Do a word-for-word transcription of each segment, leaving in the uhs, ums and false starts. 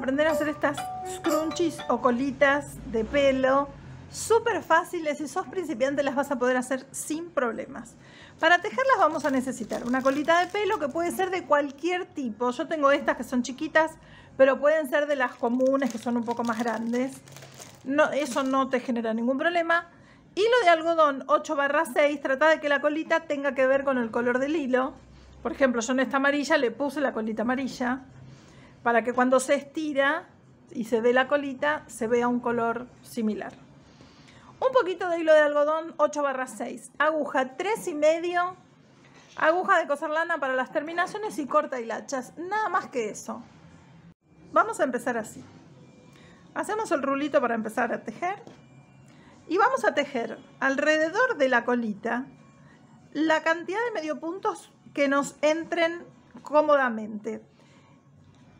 aprender a hacer estas scrunchies o colitas de pelo. Súper fáciles, si sos principiante las vas a poder hacer sin problemas. Para tejerlas vamos a necesitar una colita de pelo que puede ser de cualquier tipo. Yo tengo estas que son chiquitas, pero pueden ser de las comunes que son un poco más grandes. No, eso no te genera ningún problema. Hilo de algodón ocho barra seis, trata de que la colita tenga que ver con el color del hilo. Por ejemplo, yo en esta amarilla le puse la colita amarilla para que cuando se estira y se ve la colita, se vea un color similar. Un poquito de hilo de algodón ocho barra seis, aguja tres y medio, aguja de coser lana para las terminaciones y corta hilachas, nada más que eso. Vamos a empezar así. Hacemos el rulito para empezar a tejer y vamos a tejer alrededor de la colita la cantidad de medio puntos que nos entren cómodamente.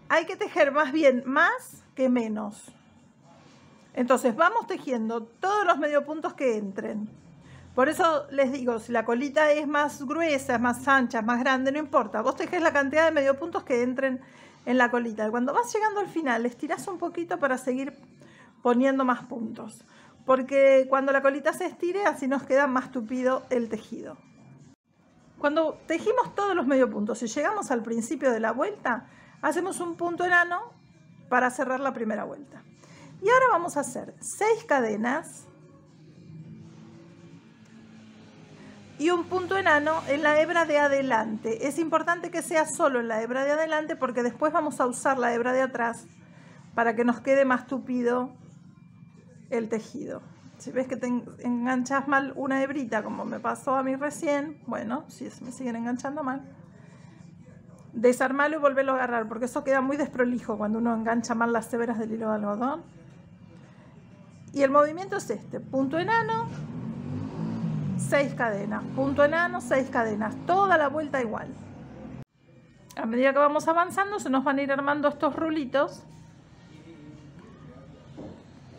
Hay que tejer más bien más que menos. Entonces vamos tejiendo todos los medio puntos que entren. Por eso les digo, si la colita es más gruesa, es más ancha, es más grande, no importa. Vos tejés la cantidad de medio puntos que entren en la colita. Y cuando vas llegando al final, estirás un poquito para seguir poniendo más puntos. Porque cuando la colita se estire, así nos queda más tupido el tejido. Cuando tejimos todos los medio puntos y llegamos al principio de la vuelta, hacemos un punto enano para cerrar la primera vuelta. Y ahora vamos a hacer seis cadenas y un punto enano en la hebra de adelante. Es importante que sea solo en la hebra de adelante porque después vamos a usar la hebra de atrás para que nos quede más tupido el tejido. Si ves que te enganchas mal una hebrita, como me pasó a mí recién, bueno, si me siguen enganchando mal, desarmarlo y volverlo a agarrar, porque eso queda muy desprolijo cuando uno engancha mal las hebras del hilo de algodón. Y el movimiento es este: punto enano, seis cadenas, punto enano, seis cadenas, toda la vuelta igual. A medida que vamos avanzando se nos van a ir armando estos rulitos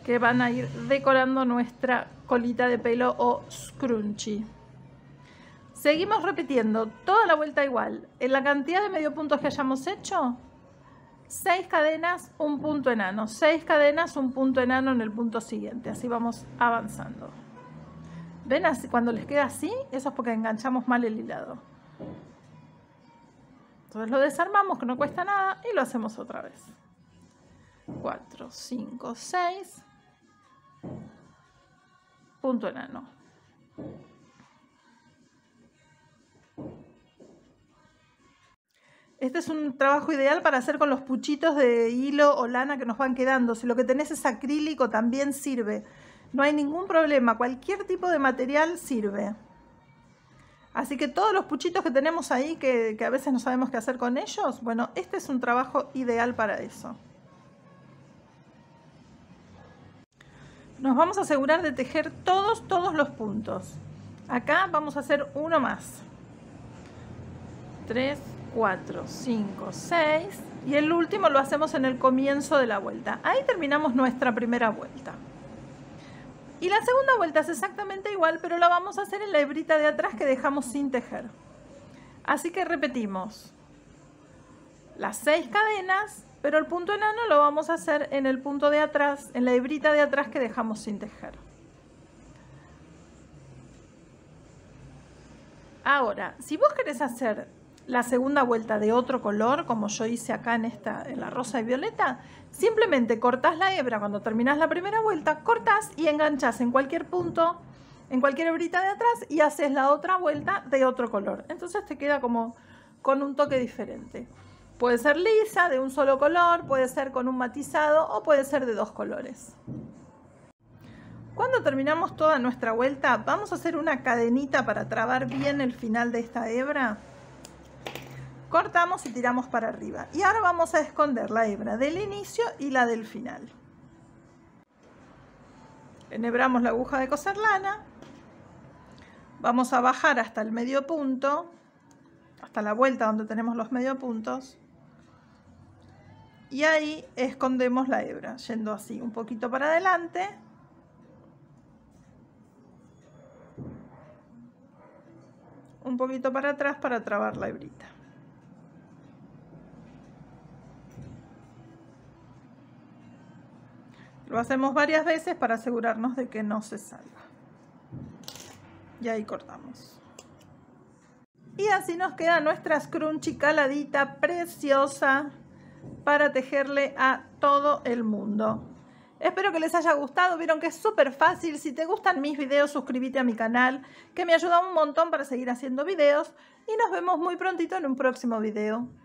que van a ir decorando nuestra colita de pelo o scrunchie. Seguimos repitiendo toda la vuelta igual. En la cantidad de medio puntos que hayamos hecho, seis cadenas, un punto enano, seis cadenas, un punto enano en el punto siguiente. Así vamos avanzando. ¿Ven? Así, cuando les queda así, eso es porque enganchamos mal el hilado. Entonces lo desarmamos, que no cuesta nada, y lo hacemos otra vez. cuatro, cinco, seis, punto enano. Este es un trabajo ideal para hacer con los puchitos de hilo o lana que nos van quedando. Si lo que tenés es acrílico, también sirve. No hay ningún problema. Cualquier tipo de material sirve. Así que todos los puchitos que tenemos ahí, que, que a veces no sabemos qué hacer con ellos, bueno, este es un trabajo ideal para eso. Nos vamos a asegurar de tejer todos, todos los puntos. Acá vamos a hacer uno más. tres, cuatro, cinco, seis y el último lo hacemos en el comienzo de la vuelta. Ahí terminamos nuestra primera vuelta. Y la segunda vuelta es exactamente igual, pero la vamos a hacer en la hebrita de atrás que dejamos sin tejer. Así que repetimos las seis cadenas, pero el punto enano lo vamos a hacer en el punto de atrás, en la hebrita de atrás que dejamos sin tejer. Ahora, si vos querés hacer la segunda vuelta de otro color, como yo hice acá en esta, en la rosa y violeta, simplemente cortás la hebra cuando terminás la primera vuelta, cortás y enganchás en cualquier punto, en cualquier hebrita de atrás y haces la otra vuelta de otro color. Entonces te queda como con un toque diferente. Puede ser lisa, de un solo color, puede ser con un matizado o puede ser de dos colores. Cuando terminamos toda nuestra vuelta, vamos a hacer una cadenita para trabar bien el final de esta hebra. Cortamos y tiramos para arriba. Y ahora vamos a esconder la hebra del inicio y la del final. Enhebramos la aguja de coser lana. Vamos a bajar hasta el medio punto, hasta la vuelta donde tenemos los medio puntos. Y ahí escondemos la hebra, yendo así un poquito para adelante. Un poquito para atrás para trabar la hebrita. Lo hacemos varias veces para asegurarnos de que no se salga. Y ahí cortamos. Y así nos queda nuestra scrunchie caladita preciosa para tejerle a todo el mundo. Espero que les haya gustado, vieron que es súper fácil. Si te gustan mis videos, suscríbete a mi canal, que me ayuda un montón para seguir haciendo videos. Y nos vemos muy prontito en un próximo video.